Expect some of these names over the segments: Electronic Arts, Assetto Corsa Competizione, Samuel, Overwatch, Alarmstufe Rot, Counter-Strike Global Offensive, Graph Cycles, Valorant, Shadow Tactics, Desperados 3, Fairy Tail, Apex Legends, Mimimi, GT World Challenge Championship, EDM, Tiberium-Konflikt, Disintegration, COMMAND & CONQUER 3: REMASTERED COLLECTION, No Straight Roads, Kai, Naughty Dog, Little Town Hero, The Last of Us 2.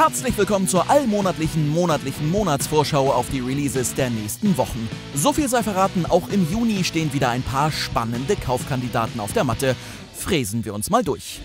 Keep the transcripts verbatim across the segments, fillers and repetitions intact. Herzlich willkommen zur allmonatlichen, monatlichen Monatsvorschau auf die Releases der nächsten Wochen. So viel sei verraten, auch im Juni stehen wieder ein paar spannende Kaufkandidaten auf der Matte. Fräsen wir uns mal durch.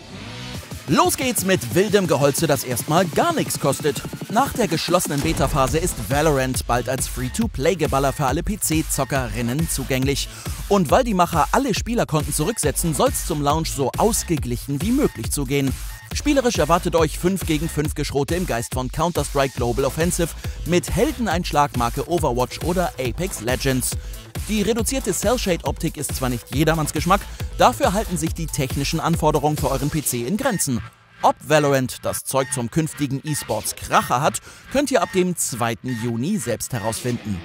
Los geht's mit wildem Geholze, das erstmal gar nichts kostet. Nach der geschlossenen Beta-Phase ist Valorant bald als Free-to-Play-Geballer für alle P C-Zockerinnen zugänglich. Und weil die Macher alle Spielerkonten zurücksetzen, soll's zum Launch so ausgeglichen wie möglich zugehen. Spielerisch erwartet euch fünf gegen fünf Geschrote im Geist von Counter-Strike Global Offensive mit Heldeneinschlagmarke Overwatch oder Apex Legends. Die reduzierte Cell-Shade-Optik ist zwar nicht jedermanns Geschmack, dafür halten sich die technischen Anforderungen für euren P C in Grenzen. Ob Valorant das Zeug zum künftigen E-Sports-Kracher hat, könnt ihr ab dem zweiten Juni selbst herausfinden.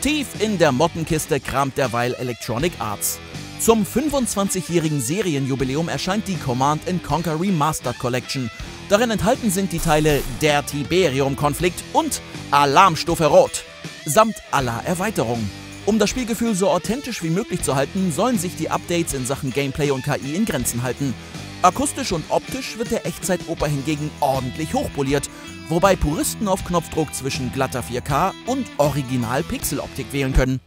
Tief in der Mottenkiste kramt derweil Electronic Arts. Zum fünfundzwanzigjährigen Serienjubiläum erscheint die Command and Conquer Remastered Collection. Darin enthalten sind die Teile Der Tiberium-Konflikt und Alarmstufe Rot, samt aller Erweiterungen. Um das Spielgefühl so authentisch wie möglich zu halten, sollen sich die Updates in Sachen Gameplay und K I in Grenzen halten. Akustisch und optisch wird der Echtzeitoper hingegen ordentlich hochpoliert, wobei Puristen auf Knopfdruck zwischen glatter vier K und Original-Pixel-Optik wählen können.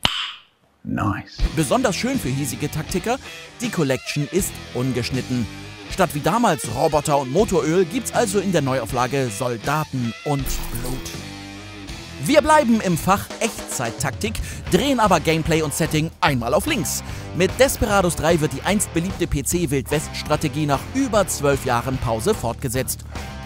Nice. Besonders schön für hiesige Taktiker, die Collection ist ungeschnitten. Statt wie damals Roboter und Motoröl gibt's also in der Neuauflage Soldaten und Blut. Wir bleiben im Fach Echtzeit-Taktik, drehen aber Gameplay und Setting einmal auf links. Mit Desperados drei wird die einst beliebte P C-Wildwest-Strategie nach über zwölf Jahren Pause fortgesetzt.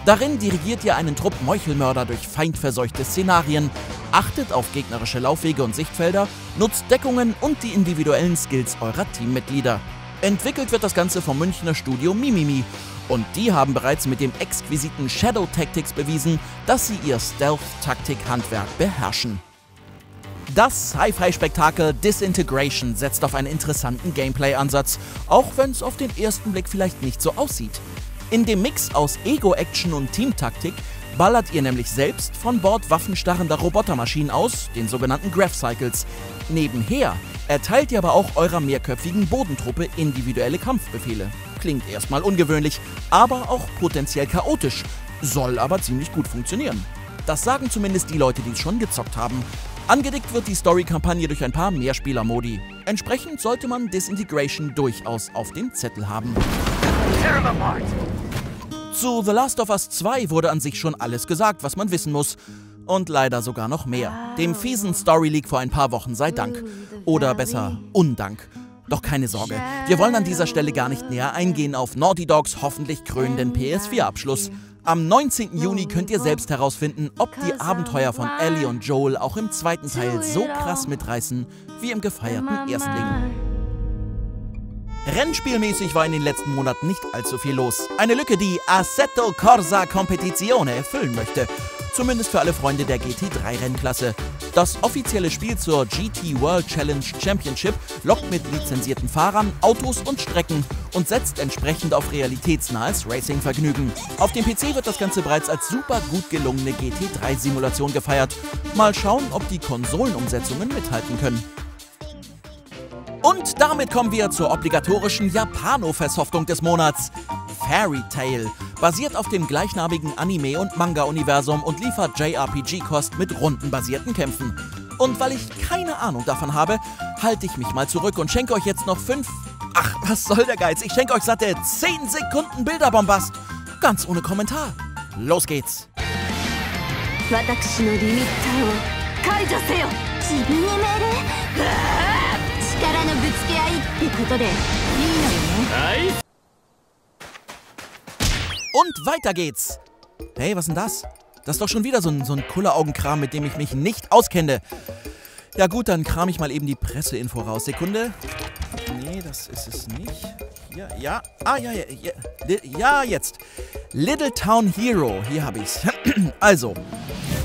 Darin dirigiert ihr einen Trupp Meuchelmörder durch feindverseuchte Szenarien, achtet auf gegnerische Laufwege und Sichtfelder, nutzt Deckungen und die individuellen Skills eurer Teammitglieder. Entwickelt wird das Ganze vom Münchner Studio Mimimi und die haben bereits mit dem exquisiten Shadow Tactics bewiesen, dass sie ihr Stealth-Taktik-Handwerk beherrschen. Das Sci-Fi-Spektakel Disintegration setzt auf einen interessanten Gameplay-Ansatz, auch wenn es auf den ersten Blick vielleicht nicht so aussieht. In dem Mix aus Ego-Action und Teamtaktik ballert ihr nämlich selbst von Bord waffenstarrender Robotermaschinen aus, den sogenannten Graph Cycles. Nebenher erteilt ihr aber auch eurer mehrköpfigen Bodentruppe individuelle Kampfbefehle. Klingt erstmal ungewöhnlich, aber auch potenziell chaotisch, soll aber ziemlich gut funktionieren. Das sagen zumindest die Leute, die es schon gezockt haben. Angedickt wird die Story-Kampagne durch ein paar Mehrspieler-Modi. Entsprechend sollte man Disintegration durchaus auf dem Zettel haben. Zu The Last of Us zwei wurde an sich schon alles gesagt, was man wissen muss. Und leider sogar noch mehr. Dem fiesen Story-Leak vor ein paar Wochen sei Dank. Oder besser, Undank. Doch keine Sorge, wir wollen an dieser Stelle gar nicht näher eingehen auf Naughty Dogs hoffentlich krönenden P S vier-Abschluss. Am neunzehnten Juni könnt ihr selbst herausfinden, ob die Abenteuer von Ellie und Joel auch im zweiten Teil so krass mitreißen wie im gefeierten Erstling. Rennspielmäßig war in den letzten Monaten nicht allzu viel los. Eine Lücke, die Assetto Corsa Competizione füllen möchte. Zumindest für alle Freunde der G T drei-Rennklasse. Das offizielle Spiel zur G T World Challenge Championship lockt mit lizenzierten Fahrern, Autos und Strecken und setzt entsprechend auf realitätsnahes Racing-Vergnügen. Auf dem P C wird das Ganze bereits als super gut gelungene G T drei-Simulation gefeiert. Mal schauen, ob die Konsolenumsetzungen mithalten können. Und damit kommen wir zur obligatorischen Japano-Versoftung des Monats. Fairy Tail basiert auf dem gleichnamigen Anime- und Manga-Universum und liefert J R P G-Kost mit rundenbasierten Kämpfen. Und weil ich keine Ahnung davon habe, halte ich mich mal zurück und schenke euch jetzt noch fünf... Ach, was soll der Geiz? Ich schenke euch satte zehn Sekunden Bilderbombast. Ganz ohne Kommentar. Los geht's. Und weiter geht's! Hey, was denn das? Das ist doch schon wieder so ein, so ein Kulleraugenkram, mit dem ich mich nicht auskenne. Ja gut, dann kram ich mal eben die Presseinfo raus. Sekunde. Nee, das ist es nicht. Ja, ja. Ah, ja, ja, ja. Ja, jetzt. Little Town Hero. Hier habe ich's. Also.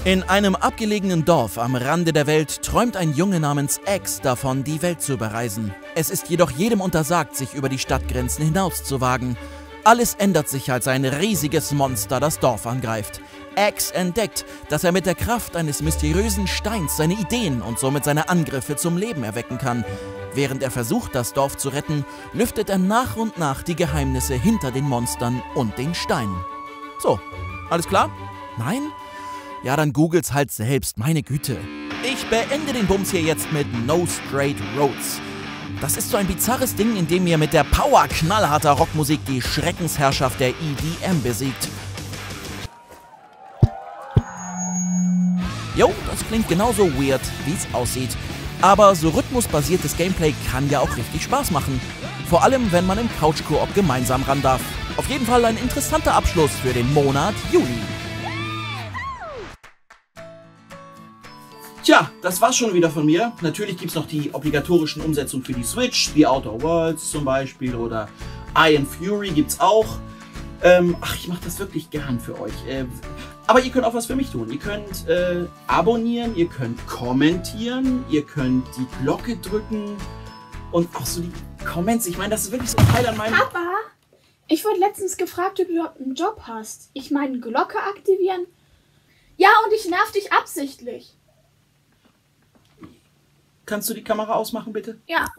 In einem abgelegenen Dorf am Rande der Welt träumt ein Junge namens X davon, die Welt zu bereisen. Es ist jedoch jedem untersagt, sich über die Stadtgrenzen hinaus zu wagen. Alles ändert sich, als ein riesiges Monster das Dorf angreift. X entdeckt, dass er mit der Kraft eines mysteriösen Steins seine Ideen und somit seine Angriffe zum Leben erwecken kann. Während er versucht, das Dorf zu retten, lüftet er nach und nach die Geheimnisse hinter den Monstern und den Steinen. So, alles klar? Nein? Ja, dann googelt's halt selbst, meine Güte. Ich beende den Bums hier jetzt mit No Straight Roads. Das ist so ein bizarres Ding, in dem ihr mit der Power knallharter Rockmusik die Schreckensherrschaft der E D M besiegt. Jo, das klingt genauso weird, wie es aussieht. Aber so rhythmusbasiertes Gameplay kann ja auch richtig Spaß machen. Vor allem, wenn man im Couch-Koop gemeinsam ran darf. Auf jeden Fall ein interessanter Abschluss für den Monat Juli. Tja, das war's schon wieder von mir. Natürlich gibt's noch die obligatorischen Umsetzungen für die Switch, wie Outer Worlds zum Beispiel oder Iron Fury gibt's auch. Ähm, ach, ich mache das wirklich gern für euch. Äh, aber ihr könnt auch was für mich tun. Ihr könnt äh, abonnieren, ihr könnt kommentieren, ihr könnt die Glocke drücken und auch so die Comments. Ich meine, das ist wirklich so ein Teil an meinem... Papa, ich wurde letztens gefragt, ob du überhaupt einen Job hast. Ich meine, Glocke aktivieren? Ja, und ich nerv dich absichtlich. Kannst du die Kamera ausmachen, bitte? Ja.